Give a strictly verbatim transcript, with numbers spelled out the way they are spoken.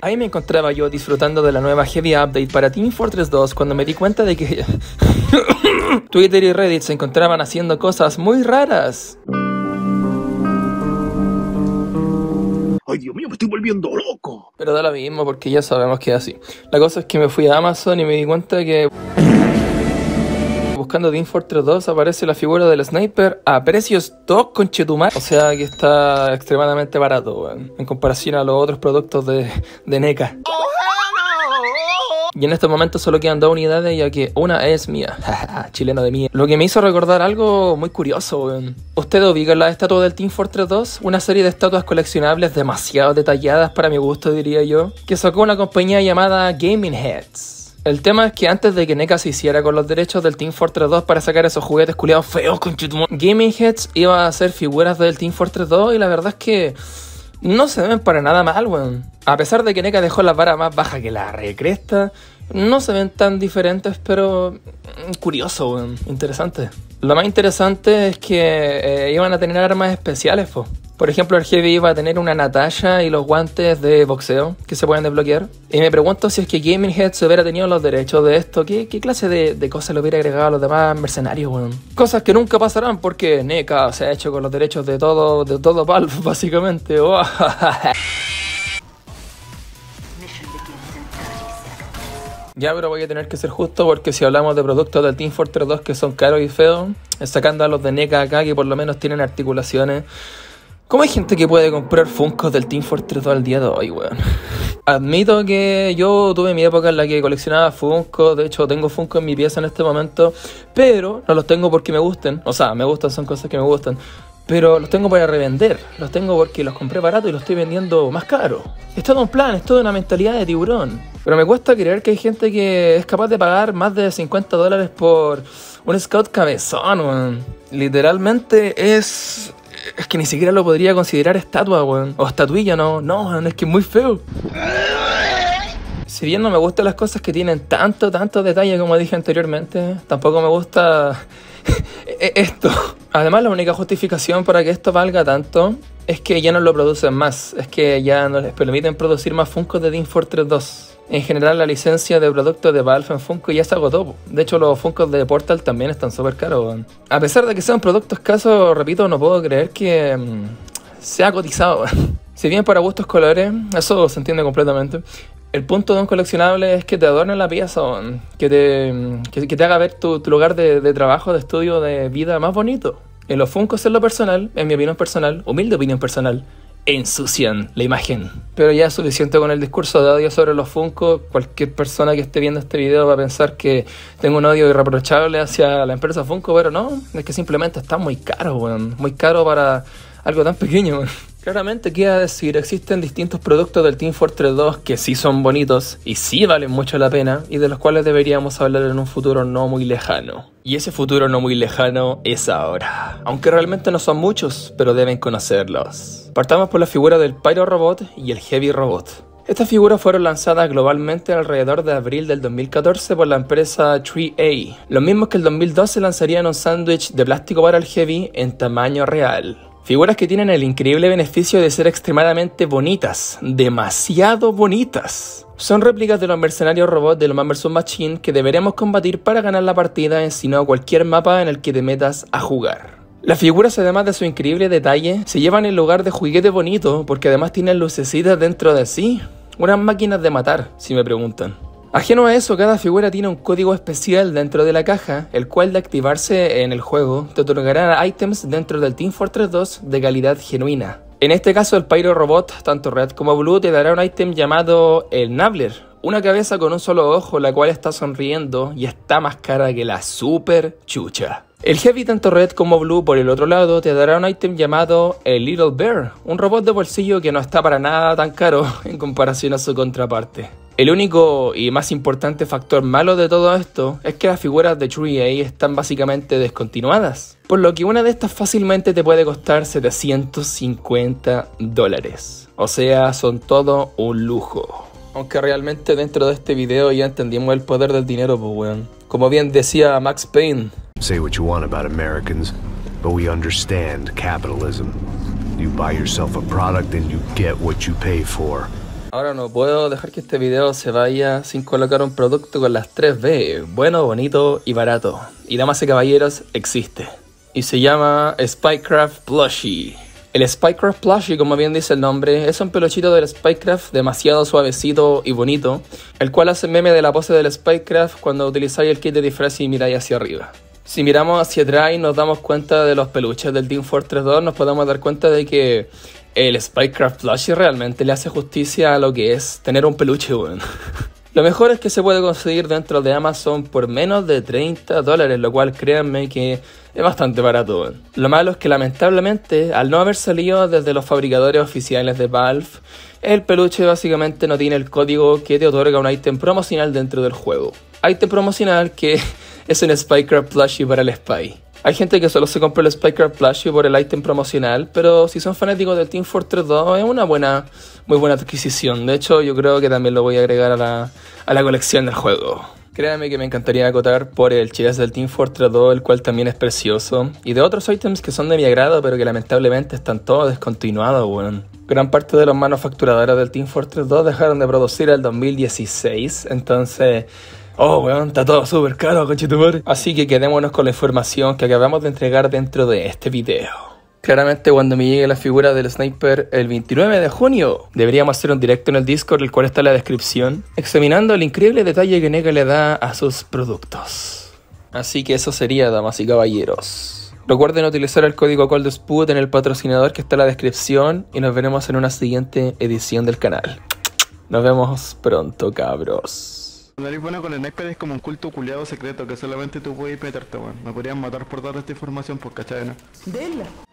Ahí me encontraba yo disfrutando de la nueva Heavy Update para Team Fortress dos cuando me di cuenta de que Twitter y Reddit se encontraban haciendo cosas muy raras. ¡Ay, Dios mío, me estoy volviendo loco! Pero da lo mismo porque ya sabemos que es así. La cosa es que me fui a Amazon y me di cuenta que buscando Team Fortress dos aparece la figura del sniper a precios dos conchetumar. O sea que está extremadamente barato, weón, en comparación a los otros productos de, de NECA. Y en este momento solo quedan dos unidades, ya que una es mía. Chileno de mía. Lo que me hizo recordar algo muy curioso, weón. ¿Ustedes ubican la estatua del Team Fortress dos? Una serie de estatuas coleccionables demasiado detalladas para mi gusto, diría yo, que sacó una compañía llamada Gaming Heads. El tema es que antes de que NECA se hiciera con los derechos del Team Fortress dos para sacar esos juguetes culiados feos con conchetumon, Gaming Heads iba a hacer figuras del Team Fortress dos y la verdad es que no se ven para nada mal, weón. A pesar de que NECA dejó la vara más baja que la recresta, no se ven tan diferentes, pero curioso, weón, interesante. Lo más interesante es que eh, iban a tener armas especiales, po. Por ejemplo, el Heavy iba a tener una Natasha y los guantes de boxeo que se pueden desbloquear. Y me pregunto si es que Gaming Heads hubiera tenido los derechos de esto. ¿Qué, qué clase de, de cosas le hubiera agregado a los demás mercenarios, weón? Cosas que nunca pasarán porque NECA se ha hecho con los derechos de todo, de todo Valve, básicamente. Oh. Ya, pero voy a tener que ser justo porque si hablamos de productos del Team Fortress dos que son caros y feos, sacando a los de NECA acá que por lo menos tienen articulaciones. ¿Cómo hay gente que puede comprar Funkos del Team Fortress dos al día de hoy, weón? Admito que yo tuve mi época en la que coleccionaba Funko, de hecho tengo Funko en mi pieza en este momento, pero no los tengo porque me gusten, o sea, me gustan, son cosas que me gustan, pero los tengo para revender, los tengo porque los compré barato y los estoy vendiendo más caro. Es todo un plan, es toda una mentalidad de tiburón. Pero me cuesta creer que hay gente que es capaz de pagar más de cincuenta dólares por un scout cabezón, weón. Literalmente es... Es que ni siquiera lo podría considerar estatua, weón. O estatuilla, no. No, weón, es que es muy feo. Si bien no me gustan las cosas que tienen tanto, tanto detalle como dije anteriormente, tampoco me gusta esto. Además, la única justificación para que esto valga tanto es que ya no lo producen más. Es que ya no les permiten producir más Funkos de Team Fortress dos. En general, la licencia de productos de Valve en Funko ya se agotó. De hecho, los Funkos de Portal también están súper caros. A pesar de que sean productos escasos, repito, no puedo creer que mmm, se ha cotizado. Si bien para gustos colores, eso se entiende completamente. El punto de un coleccionable es que te adorne la pieza, que te, que, que te haga ver tu, tu lugar de, de trabajo, de estudio, de vida más bonito. En los Funkos, en lo personal, en mi opinión personal, humilde opinión personal, ensucian la imagen. Pero ya es suficiente con el discurso de odio sobre los Funko. Cualquier persona que esté viendo este video va a pensar que tengo un odio irreprochable hacia la empresa Funko, pero no, es que simplemente está muy caro, weón. Muy caro para algo tan pequeño, weón. Claramente, ¿qué a decir? Existen distintos productos del Team Fortress dos que sí son bonitos y sí valen mucho la pena y de los cuales deberíamos hablar en un futuro no muy lejano. Y ese futuro no muy lejano es ahora. Aunque realmente no son muchos, pero deben conocerlos. Partamos por la figura del Pyro Robot y el Heavy Robot. Estas figuras fueron lanzadas globalmente alrededor de abril del dos mil catorce por la empresa tres A. Los mismos que el dos mil doce lanzarían un sándwich de plástico para el Heavy en tamaño real. Figuras que tienen el increíble beneficio de ser extremadamente bonitas, demasiado bonitas. Son réplicas de los mercenarios robots de los Man versus Machine que deberemos combatir para ganar la partida en sino cualquier mapa en el que te metas a jugar. Las figuras, además de su increíble detalle, se llevan el lugar de juguete bonito porque además tienen lucecitas dentro de sí. Unas máquinas de matar, si me preguntan. Ajeno a eso, cada figura tiene un código especial dentro de la caja, el cual de activarse en el juego, te otorgará ítems dentro del Team Fortress dos de calidad genuina. En este caso el Pyro Robot, tanto Red como Blue, te dará un ítem llamado el Nabler, una cabeza con un solo ojo la cual está sonriendo y está más cara que la super chucha. El Heavy, tanto Red como Blue, por el otro lado, te dará un ítem llamado el Little Bear, un robot de bolsillo que no está para nada tan caro en comparación a su contraparte. El único y más importante factor malo de todo esto es que las figuras de tres A están básicamente descontinuadas, por lo que una de estas fácilmente te puede costar setecientos cincuenta dólares. O sea, son todo un lujo. Aunque realmente dentro de este video ya entendimos el poder del dinero, pues weón. Como bien decía Max Payne. Say what you want about Americans, but we understand capitalism. You buy yourself a product and you get what you pay for. Ahora no puedo dejar que este video se vaya sin colocar un producto con las tres B, bueno, bonito y barato. Y damas y caballeros, existe. Y se llama Spycraft Plushy. El Spycraft Plushy, como bien dice el nombre, es un peluchito del Spycraft demasiado suavecito y bonito, el cual hace meme de la pose del Spycraft cuando utilizáis el kit de disfraz y miráis hacia arriba. Si miramos hacia atrás y nos damos cuenta de los peluches del Team Fortress dos, nos podemos dar cuenta de que el Spycraft Plushy realmente le hace justicia a lo que es tener un peluche, bueno. Lo mejor es que se puede conseguir dentro de Amazon por menos de treinta dólares, lo cual créanme que es bastante barato, bueno. Lo malo es que lamentablemente, al no haber salido desde los fabricadores oficiales de Valve, el peluche básicamente no tiene el código que te otorga un ítem promocional dentro del juego. Ítem promocional que es un Spycraft Plushy para el Spy. Hay gente que solo se compra el Spycraft Plushy por el ítem promocional, pero si son fanáticos del Team Fortress dos es una buena, muy buena adquisición. De hecho, yo creo que también lo voy a agregar a la, a la colección del juego. Créanme que me encantaría acotar por el Chess del Team Fortress dos, el cual también es precioso, y de otros ítems que son de mi agrado, pero que lamentablemente están todos descontinuados, weón. Gran parte de los manufacturadores del Team Fortress dos dejaron de producir el dos mil dieciséis, entonces... Oh, weón, está todo súper caro, conchetumare. Así que quedémonos con la información que acabamos de entregar dentro de este video. Claramente, cuando me llegue la figura del Sniper el veintinueve de junio, deberíamos hacer un directo en el Discord, el cual está en la descripción, examinando el increíble detalle que NECA le da a sus productos. Así que eso sería, damas y caballeros. Recuerden utilizar el código ColdSpud en el patrocinador que está en la descripción y nos veremos en una siguiente edición del canal. Nos vemos pronto, cabros. Cuando eres bueno con el sniper es como un culto culiado secreto que solamente tú puedes meterte, weón. Me podrían matar por dar esta información por cachai, ¿no? Dela.